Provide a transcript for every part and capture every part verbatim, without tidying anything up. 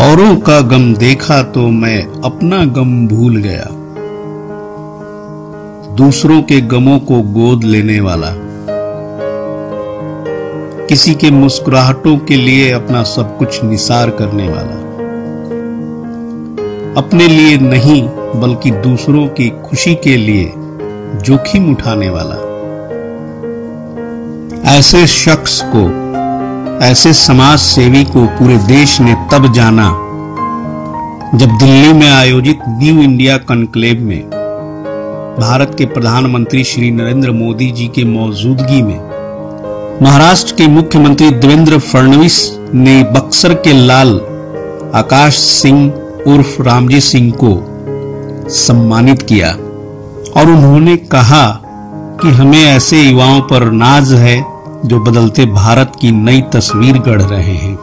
औरों का गम देखा तो मैं अपना गम भूल गया। दूसरों के गमों को गोद लेने वाला, किसी के मुस्कुराहटों के लिए अपना सब कुछ निसार करने वाला, अपने लिए नहीं बल्कि दूसरों की खुशी के लिए जोखिम उठाने वाला, ऐसे शख्स को, ऐसे समाज सेवी को पूरे देश ने तब जाना जब दिल्ली में आयोजित न्यू इंडिया कॉन्क्लेव में भारत के प्रधानमंत्री श्री नरेंद्र मोदी जी के मौजूदगी में महाराष्ट्र के मुख्यमंत्री देवेंद्र फडणवीस ने बक्सर के लाल आकाश सिंह उर्फ रामजी सिंह को सम्मानित किया और उन्होंने कहा कि हमें ऐसे युवाओं पर नाज है जो बदलते भारत की नई तस्वीर गढ़ रहे हैं।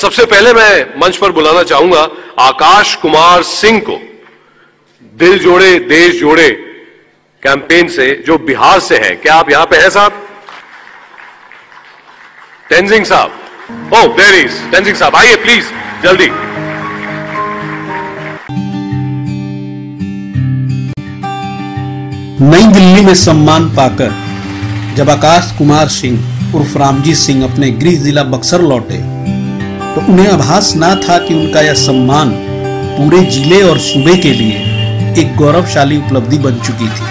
सबसे पहले मैं मंच पर बुलाना चाहूंगा आकाश कुमार सिंह को, दिल जोड़े देश जोड़े कैंपेन से, जो बिहार से हैं। क्या आप यहां पे हैं साहब? तेंजिंग साहब, ओह देयर इज तेंजिंग साहब, आइए प्लीज जल्दी। नई दिल्ली में सम्मान पाकर जब आकाश कुमार सिंह उर्फ रामजी सिंह अपने गृह जिला बक्सर लौटे तो उन्हें आभास ना था कि उनका यह सम्मान पूरे जिले और सूबे के लिए एक गौरवशाली उपलब्धि बन चुकी थी।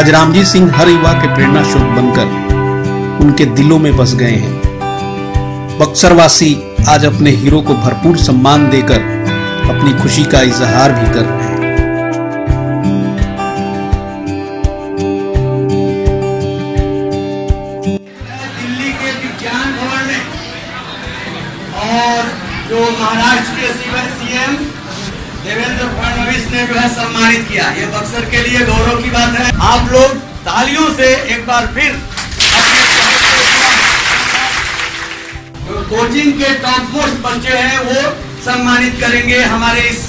आज रामजी सिंह हर युवा के प्रेरणा स्रोत बनकर उनके दिलों में बस गए हैं। बक्सरवासी आज अपने हीरो को भरपूर सम्मान देकर अपनी खुशी का इजहार भी कर रहे हैं। जो महाराष्ट्र के सीएम देवेंद्र फडणवीस ने जो है सम्मानित किया, ये बक्सर के लिए गौरव की बात है। आप लोग तालियों से एक बार फिर जो कोचिंग के टॉप मोस्ट बच्चे हैं वो सम्मानित करेंगे हमारे इस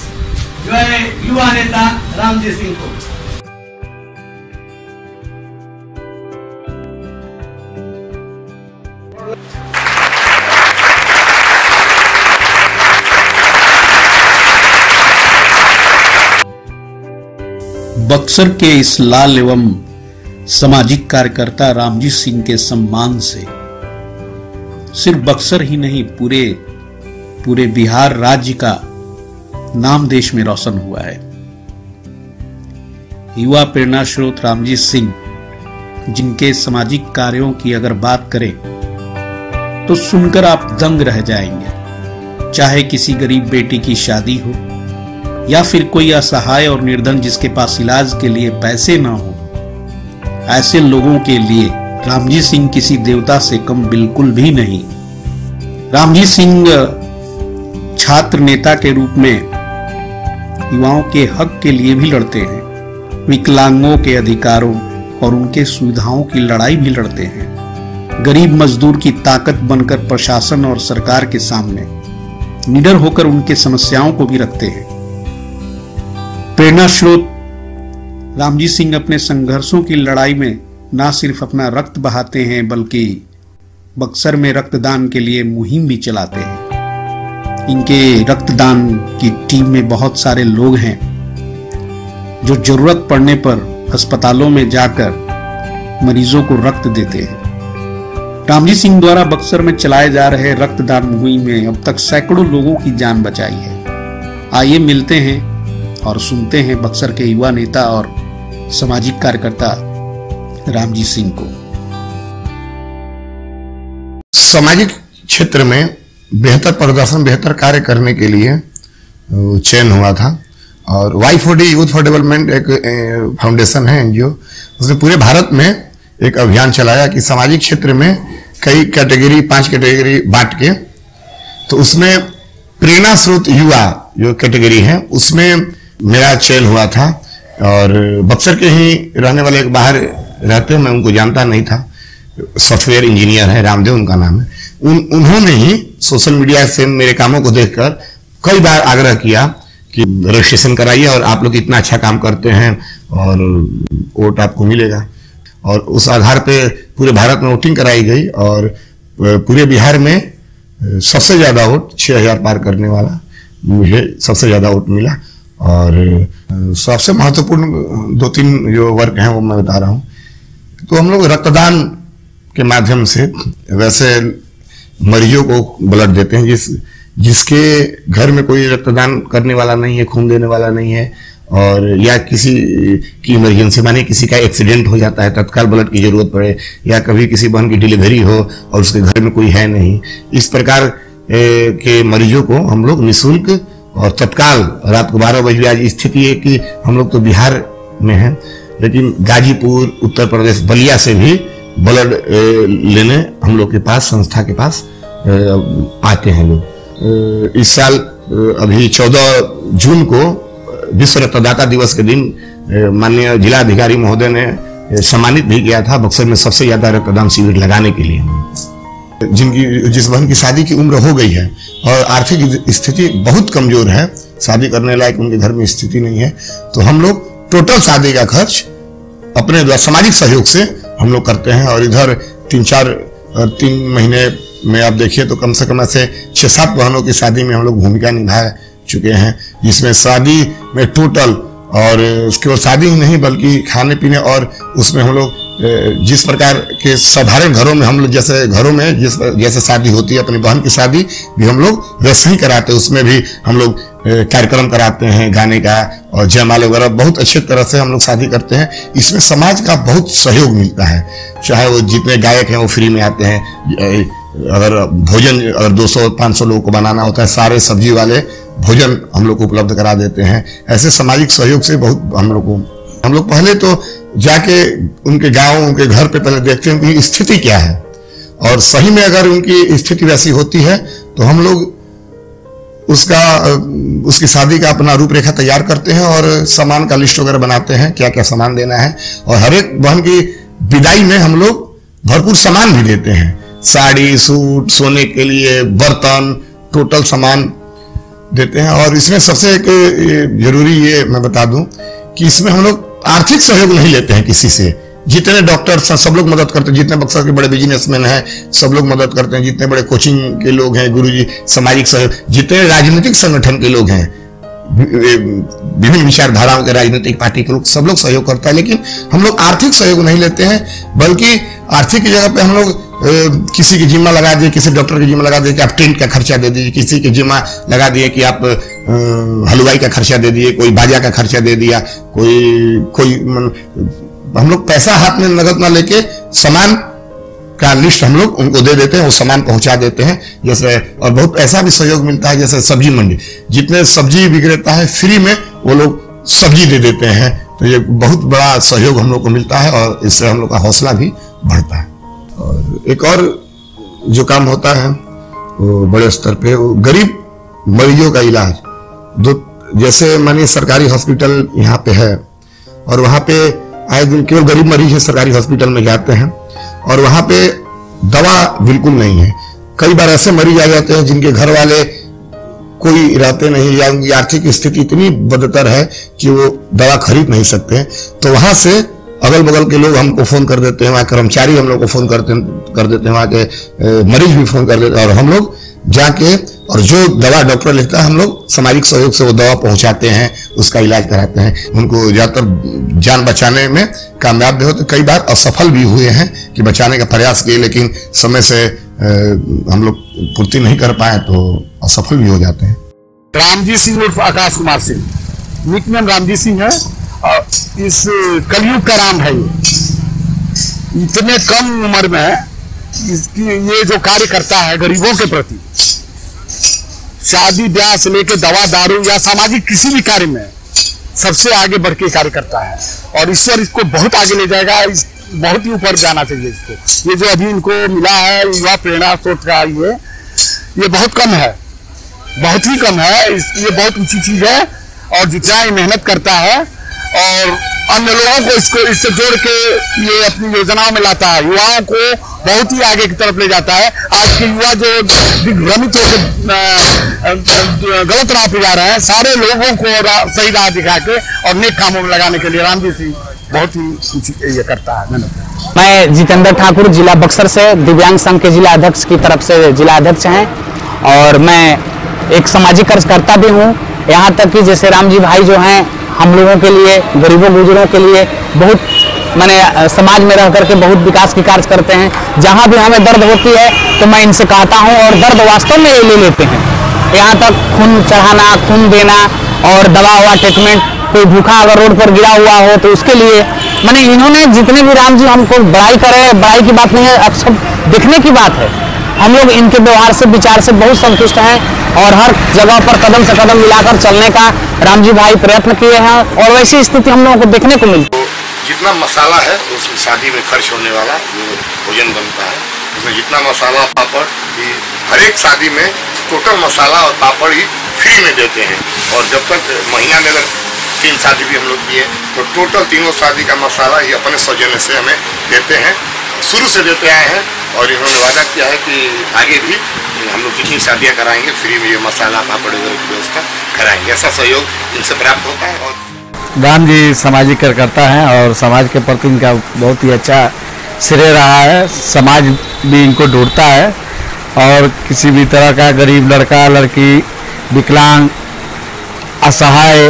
जो है युवा नेता रामजी सिंह को। बक्सर के इस लाल एवं सामाजिक कार्यकर्ता रामजी सिंह के सम्मान से सिर्फ बक्सर ही नहीं पूरे पूरे बिहार राज्य का नाम देश में रोशन हुआ है। युवा प्रेरणा स्रोत रामजी सिंह, जिनके सामाजिक कार्यों की अगर बात करें तो सुनकर आप दंग रह जाएंगे। चाहे किसी गरीब बेटी की शादी हो या फिर कोई असहाय और निर्धन जिसके पास इलाज के लिए पैसे ना हो, ऐसे लोगों के लिए रामजी सिंह किसी देवता से कम बिल्कुल भी नहीं। रामजी सिंह छात्र नेता के रूप में युवाओं के हक के लिए भी लड़ते हैं, विकलांगों के अधिकारों और उनके सुविधाओं की लड़ाई भी लड़ते हैं। गरीब मजदूर की ताकत बनकर प्रशासन और सरकार के सामने निडर होकर उनके समस्याओं को भी रखते हैं। प्रेरणा स्रोत रामजी सिंह अपने संघर्षों की लड़ाई में ना सिर्फ अपना रक्त बहाते हैं बल्कि बक्सर में रक्तदान के लिए मुहिम भी चलाते हैं। इनके रक्तदान की टीम में बहुत सारे लोग हैं जो जरूरत पड़ने पर अस्पतालों में जाकर मरीजों को रक्त देते हैं। रामजी सिंह द्वारा बक्सर में चलाए जा रहे रक्तदान मुहिम में अब तक सैकड़ों लोगों की जान बचाई है। आइए मिलते हैं और सुनते हैं बक्सर के युवा नेता और सामाजिक कार्यकर्ता रामजी सिंह को। सामाजिक क्षेत्र में बेहतर प्रदर्शन, बेहतर कार्य करने के लिए चयन हुआ था और Y four D youth for development एक फाउंडेशन है एनजीओ, उसने पूरे भारत में एक अभियान चलाया कि सामाजिक क्षेत्र में कई कैटेगरी, पांच कैटेगरी बांट के, तो उसमें प्रेरणा स्रोत युवा जो कैटेगरी है उसमें मेरा चयन हुआ था। और बक्सर के ही रहने वाले, एक बाहर रहते हैं, मैं उनको जानता नहीं था, सॉफ्टवेयर इंजीनियर है, रामदेव उनका नाम है। उन उन्होंने ही सोशल मीडिया से मेरे कामों को देखकर कई बार आग्रह किया कि रजिस्ट्रेशन कराइए और आप लोग इतना अच्छा काम करते हैं और वोट आपको मिलेगा। और उस आधार पर पूरे भारत में वोटिंग कराई गई और पूरे बिहार में सबसे ज्यादा वोट छह हज़ार पार करने वाला मुझे सबसे ज्यादा वोट मिला। और सबसे महत्वपूर्ण दो तीन जो वर्ग हैं वो मैं बता रहा हूँ। तो हम लोग रक्तदान के माध्यम से वैसे मरीजों को ब्लड देते हैं, जिस जिसके घर में कोई रक्तदान करने वाला नहीं है, खून देने वाला नहीं है, और या किसी की इमरजेंसी माने किसी का एक्सीडेंट हो जाता है तत्काल ब्लड की जरूरत पड़े, या कभी किसी बहन की डिलीवरी हो और उसके घर में कोई है नहीं, इस प्रकार के मरीजों को हम लोग निःशुल्क और तत्काल रात को बारह बजे। आज स्थिति है कि हम लोग तो बिहार में हैं, लेकिन गाजीपुर, उत्तर प्रदेश, बलिया से भी ब्लड लेने हम लोग के पास संस्था के पास आते हैं लोग। इस साल अभी चौदह जून को विश्व रक्तदाता दिवस के दिन माननीय जिलाधिकारी महोदय ने सम्मानित भी किया था बक्सर में सबसे ज्यादा रक्तदान शिविर लगाने के लिए। जिनकी जिस बहन की शादी की उम्र हो गई है और आर्थिक स्थिति बहुत कमजोर है, शादी करने लायक उनके घर में स्थिति नहीं है, तो हम लोग टोटल शादी का खर्च अपने द्वारा सामाजिक सहयोग से हम लोग करते हैं। और इधर तीन चार तीन महीने में आप देखिए तो कम से कम ऐसे छः सात बहनों की शादी में हम लोग भूमिका निभा चुके हैं, जिसमें शादी में टोटल और केवल शादी ही नहीं बल्कि खाने पीने और उसमें हम लोग जिस प्रकार के साधारण घरों में हम लोग जैसे घरों में जिस जैसे शादी होती है, अपनी बहन की शादी भी हम लोग वैसे ही कराते हैं। उसमें भी हम लोग कार्यक्रम कराते हैं गाने का और जयमाल वगैरह, बहुत अच्छे तरह से हम लोग शादी करते हैं। इसमें समाज का बहुत सहयोग मिलता है, चाहे वो जितने गायक हैं वो फ्री में आते हैं। अगर भोजन अगर दो सौ पाँच सौ लोगों को बनाना होता है, सारे सब्जी वाले भोजन हम लोग को उपलब्ध करा देते हैं। ऐसे सामाजिक सहयोग से बहुत हम लोग को हम लोग पहले तो जाके उनके गाँव उनके घर पे पहले देखते हैं कि स्थिति क्या है, और सही में अगर उनकी स्थिति वैसी होती है तो हम लोग उसका उसकी शादी का अपना रूपरेखा तैयार करते हैं और सामान का लिस्ट वगैरह बनाते हैं, क्या क्या सामान देना है। और हर एक बहन की विदाई में हम लोग भरपूर सामान भी देते हैं, साड़ी, सूट, सोने के लिए बर्तन, टोटल सामान देते हैं। और इसमें सबसे एक जरूरी ये मैं बता दूं कि इसमें हम लोग आर्थिक सहयोग नहीं लेते हैं किसी से। जितने डॉक्टर्स हैं सब लोग मदद करते हैं, जितने बक्सर के बड़े बिजनेसमैन हैं सब लोग मदद करते हैं, जितने बड़े कोचिंग के लोग हैं, गुरुजी, सामाजिक सहयोग, जितने राजनीतिक संगठन के लोग हैं, विभिन्न विचारधाराओं के राजनीतिक पार्टी के लोग, सब लोग सहयोग करता है। लेकिन हम लोग आर्थिक सहयोग नहीं लेते हैं, बल्कि आर्थिक की जगह पे हम लोग किसी की जिम्मा लगा दिए, किसी डॉक्टर की जिम्मा लगा दिए कि आप टेंट का खर्चा दे दीजिए, किसी की जिम्मा लगा दिए कि आप हलवाई का खर्चा दे दिए, कोई बाजा का खर्चा दे दिया, कोई कोई हम लोग पैसा हाथ में नगद ना लेके सामान का लिस्ट हम लोग उनको दे देते हैं, वो सामान पहुंचा देते हैं। जैसे और बहुत ऐसा भी सहयोग मिलता है, जैसे सब्जी मंडी, जितने सब्जी बिक्रेता है फ्री में वो लोग सब्जी दे देते हैं। तो ये बहुत बड़ा सहयोग हम लोग को मिलता है और इससे हम लोग का हौसला भी बढ़ता है। और एक और जो काम होता है वो बड़े स्तर पे वो गरीब मरीजों का इलाज, दो जैसे मानिए सरकारी हॉस्पिटल यहाँ पे है और वहाँ पे आए दिन केवल गरीब मरीज है सरकारी हॉस्पिटल में जाते हैं और वहाँ पे दवा बिल्कुल नहीं है। कई बार ऐसे मरीज आ जाते हैं जिनके घर वाले कोई रहते नहीं या उनकी आर्थिक स्थिति इतनी बदतर है कि वो दवा खरीद नहीं सकते, तो वहाँ से अगल बगल के लोग हमको फोन कर देते हैं, वहाँ कर्मचारी हम लोग को फोन करते कर देते हैं, वहाँ के मरीज भी फोन कर देते हैं, और हम लोग जाके और जो दवा डॉक्टर लिखता है हम लोग सामाजिक सहयोग से वो दवा पहुंचाते हैं, उसका इलाज कराते हैं। उनको ज्यादातर जान बचाने में कामयाब भी होते, कई बार असफल भी हुए हैं कि बचाने का प्रयास किए लेकिन समय से हम लोग पूर्ति नहीं कर पाए तो असफल भी हो जाते हैं। रामजी सिंह उर्फ आकाश कुमार सिंह, निक नाम रामजी सिंह है और इस कलयुग का राम है। इतने कम उम्र में इसकी ये जो कार्य करता है गरीबों के प्रति, शादी ब्याह से लेकर दवा दारू या सामाजिक किसी भी कार्य में सबसे आगे बढ़ के कार्य करता है, और ईश्वर इसको बहुत आगे ले जाएगा, इस बहुत ही ऊपर जाना चाहिए इसको। ये जो अभी इनको मिला है युवा प्रेरणा स्रोत का, ये ये बहुत कम है, बहुत ही कम है, ये बहुत ऊंची चीज है। और जितना ही मेहनत करता है और अन्य लोगों को इसको इससे जोड़ के ये अपनी योजनाओं में लाता है, युवाओं को बहुत ही आगे की तरफ ले जाता है। आज के युवा जो दिग्भ्रमित होकर गलत राह पे जा रहे हैं, सारे लोगों को सही राह दिखा के और नेक कामों में लगाने के लिए रामजी सिंह बहुत ही ये करता है, मेहनत। मैं जितेंद्र ठाकुर जिला बक्सर से दिव्यांग संघ के जिला अध्यक्ष की तरफ से जिला अध्यक्ष हैं और मैं एक सामाजिक कार्यकर्ता भी हूँ। यहाँ तक कि जैसे रामजी भाई जो हैं हम लोगों के लिए, गरीबों गुजरों के लिए बहुत मैंने समाज में रह करके बहुत विकास की कार्य करते हैं। जहाँ भी हमें दर्द होती है तो मैं इनसे कहता हूँ और दर्द वास्तव में ये ले लेते हैं। यहाँ तक खून चढ़ाना, खून देना और दवा हुआ ट्रीटमेंट, कोई भूखा अगर रोड पर गिरा हुआ हो तो उसके लिए मैंने इन्होंने जितने भी राम जी हमको बड़ाई करे, बड़ाई की बात नहीं है, अब सब दिखने की बात है। हम लोग इनके व्यवहार से, विचार से बहुत संतुष्ट हैं और हर जगह पर कदम से कदम मिलाकर चलने का राम जी भाई प्रयत्न किए हैं और वैसी स्थिति हम लोगों को देखने को मिलती है। जितना मसाला है उस शादी में खर्च होने वाला जो भोजन बनता है उसमें जितना मसाला, पापड़, हर एक शादी में टोटल मसाला और पापड़ ही फ्री में देते हैं। और जब तक महीना में अगर तीन शादी भी हम लोग किए तो टोटल तीनों शादी का मसाला ये अपने सौजन्य से हमें देते हैं, शुरू से देते आए हैं। और इन्होंने वादा किया है कि आगे भी हम लोग जितनी शादियाँ कराएंगे फ्री में ये मसाला, पापड़ वगैरह की व्यवस्था कराएंगे। ऐसा सहयोग इनसे प्राप्त होता है। और राम जी सामाजिक कार्यकर्ता हैं और समाज के प्रति इनका बहुत ही अच्छा श्रेय रहा है। समाज भी इनको ढूंढता है और किसी भी तरह का गरीब लड़का लड़की, विकलांग, असहाय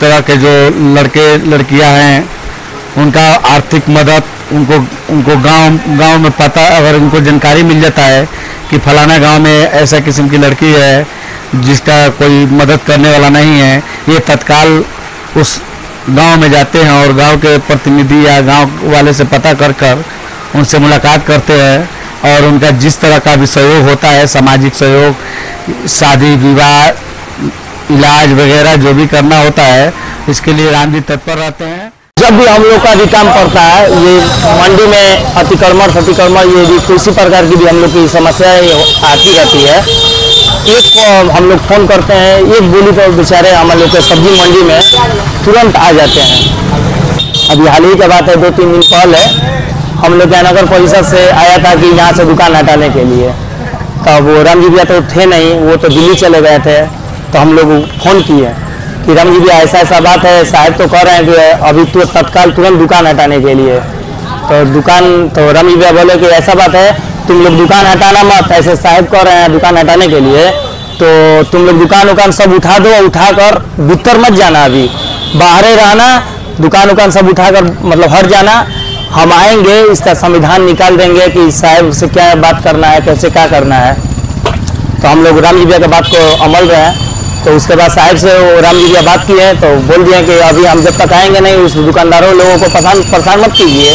तरह के जो लड़के लड़कियां हैं उनका आर्थिक मदद, उनको उनको गांव गांव में पता, अगर उनको जानकारी मिल जाता है कि फलाना गांव में ऐसा किस्म की लड़की है जिसका कोई मदद करने वाला नहीं है, ये तत्काल उस गांव में जाते हैं और गांव के प्रतिनिधि या गांव वाले से पता कर कर उनसे मुलाकात करते हैं। और उनका जिस तरह का भी सहयोग होता है, सामाजिक सहयोग, शादी विवाह, इलाज वगैरह जो भी करना होता है, इसके लिए राम जी तत्पर रहते हैं। जब भी हम लोग का भी काम पड़ता है, ये मंडी में अतिक्रमण प्रतिक्रमण ये भी किसी प्रकार की भी हम लोग की समस्याएं आती रहती है। एक हम लोग फोन करते हैं, एक बोली पर बेचारे हम लोग के सब्जी मंडी में तुरंत आ जाते हैं। अभी हाल ही की बात है, दो तीन दिन पहले हम लोग नगर परिषद से आया था कि यहाँ से दुकान हटाने के लिए, तब वो राम जी भैया तो थे नहीं, वो तो दिल्ली चले गए थे। तो हम लोग फोन किए कि राम जी भैया ऐसा ऐसा बात है, साहब तो कह रहे हैं कि अभी तो तत्काल तुरंत दुकान हटाने के लिए। तो दुकान तो राम जी भैया बोले कि ऐसा बात है, तुम लोग दुकान हटाना मत, ऐसे साहब कह रहे हैं दुकान हटाने के लिए, तो तुम लोग दुकान उकान सब उठा दो, उठा कर भीतर मत जाना, अभी बाहर रहना, दुकान उकान सब उठा कर मतलब हट जाना, हम आएंगे इसका संविधान निकाल देंगे कि साहब से क्या बात करना है, कैसे क्या करना है। तो हम लोग राम जी भैया की बात को अमल रहे हैं। तो उसके बाद साहब से वो राम जी भैया बात की है तो बोल दिया कि अभी हम जब तक आएंगे नहीं उस दुकानदारों लोगों को परेशान परेशान मत कीजिए।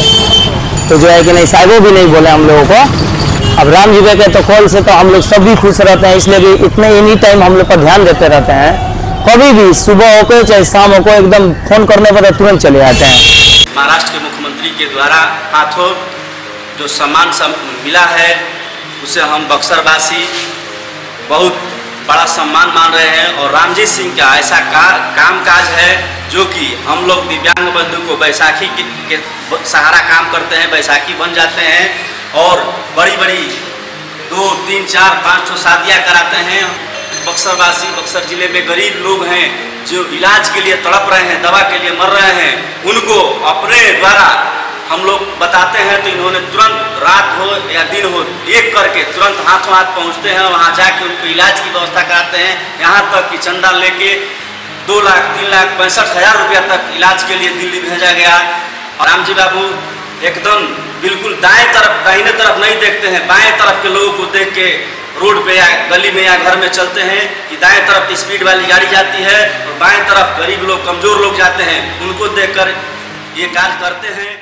तो जो है कि नहीं, साहब भी नहीं बोले हम लोगों को। अब राम जी भैया के तो कॉल से तो हम लोग सब भी खुश रहते हैं, इसलिए भी इतने एनी टाइम हम लोग पर ध्यान देते रहते हैं। कभी भी सुबह हो को चाहे शाम हो को एकदम फोन करने पर तुरंत चले आते हैं। महाराष्ट्र के मुख्यमंत्री के द्वारा हाथों जो सम्मान मिला है उसे हम बक्सरवासी बहुत बड़ा सम्मान मान रहे हैं। और रामजी सिंह का ऐसा काम काज है जो कि हम लोग दिव्यांग बंधु को बैसाखी के, के सहारा काम करते हैं, बैसाखी बन जाते हैं और बड़ी बड़ी दो तीन चार पाँच छः शादियाँ कराते हैं। बक्सरवासी, बक्सर जिले में गरीब लोग हैं जो इलाज के लिए तड़प रहे हैं, दवा के लिए मर रहे हैं, उनको अपने द्वारा हम लोग बताते हैं तो इन्होंने तुरंत रात हो या दिन हो एक करके तुरंत हाथों हाथ पहुंचते हैं, वहां जाके उनको इलाज की व्यवस्था कराते हैं। यहाँ तक कि चंदा लेके दो लाख तीन लाख पैंसठ हजार रुपया तक इलाज के लिए दिल्ली भेजा गया। और रामजी बाबू एकदम बिल्कुल दाएं तरफ, दाहिने तरफ नहीं देखते हैं, बाएं तरफ के लोगों को देख के रोड पे या गली में या घर में चलते हैं कि दाएं तरफ स्पीड वाली गाड़ी जाती है और बाएं तरफ गरीब लोग, कमजोर लोग जाते हैं, उनको देख कर ये कार्य करते हैं।